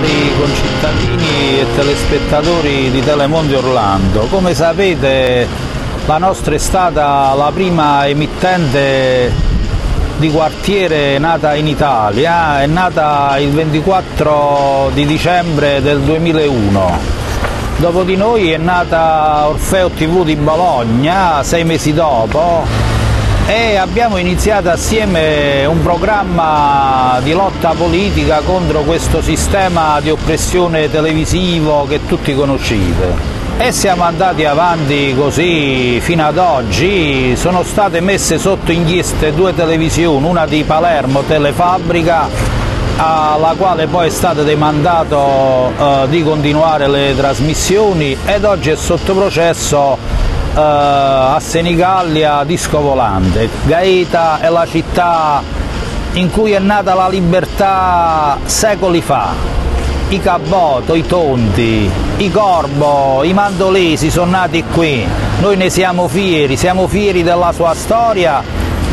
cari concittadini e telespettatori di Telemonte Orlando. Come sapete, la nostra è stata la prima emittente di quartiere nata in Italia, è nata il 24 di dicembre del 2001. Dopo di noi è nata Orfeo TV di Bologna 6 mesi dopo, e abbiamo iniziato assieme un programma di lotta politica contro questo sistema di oppressione televisivo che tutti conoscete, e siamo andati avanti così fino ad oggi. Sono state messe sotto inchieste 2 televisioni, una di Palermo, Telefabrica, alla quale poi è stato demandato di continuare le trasmissioni, ed oggi è sotto processo a Senigallia Disco Volante. Gaeta è la città in cui è nata la libertà secoli fa. I Caboto, i Tonti, i Corbo, i Mandolesi sono nati qui. Noi ne siamo fieri della sua storia,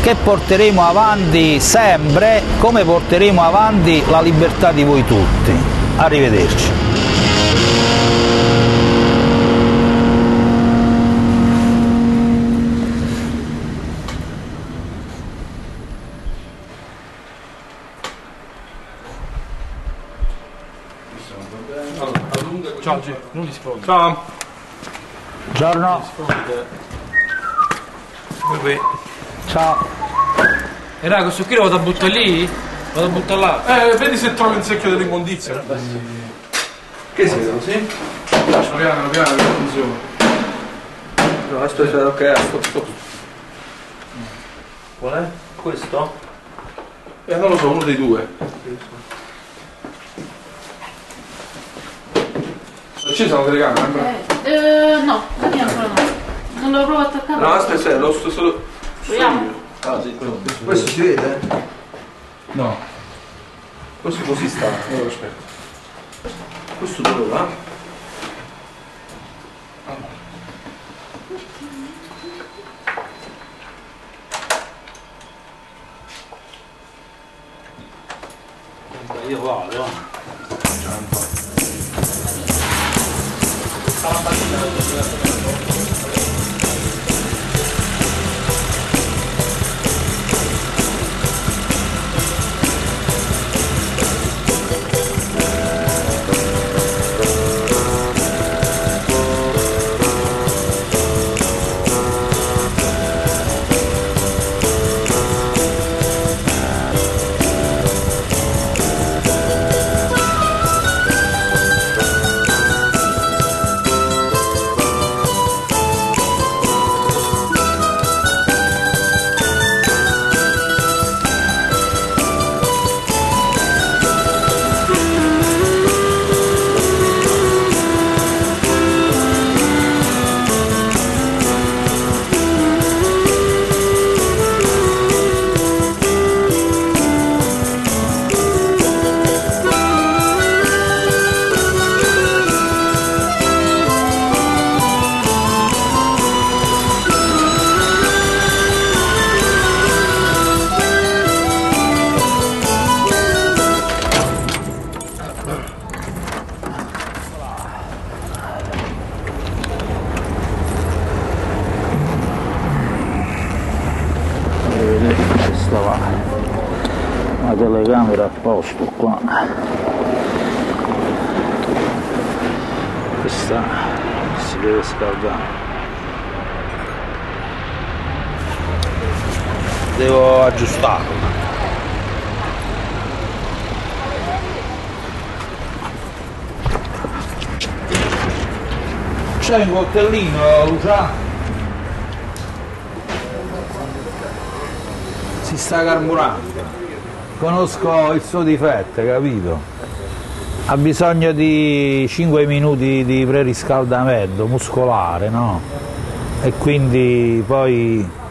che porteremo avanti sempre, come porteremo avanti la libertà di voi tutti. Arrivederci. Ciao, non risponde. Ciao. Buongiorno. Ciao. E raga, questo qui lo vado a buttare lì? Vado a buttare là? Vedi se trovi un secchio dell'immondizia. Che sei, sì? Lascio piano, piano, che funziona. No, aspetta, ok, stop. Qual è? Questo? Non lo so, uno dei due. Accesa la telecamera? No, la mia ancora no. Non l'ho provato a attaccare. No, aspetta, è lo stesso. Proviamo. Ah sì, questo si vede? No. Questo così sta. Allora aspetta. Questo dove va? Io vado. La telecamera a posto qua, questa si deve scaldare. Devo aggiustarla. C'è un coltellino, Lucia? Si sta carburando. Conosco il suo difetto, capito? Ha bisogno di 5 minuti di preriscaldamento muscolare, no? E quindi poi